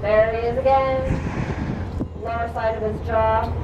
There it is again. Lower side of his jaw.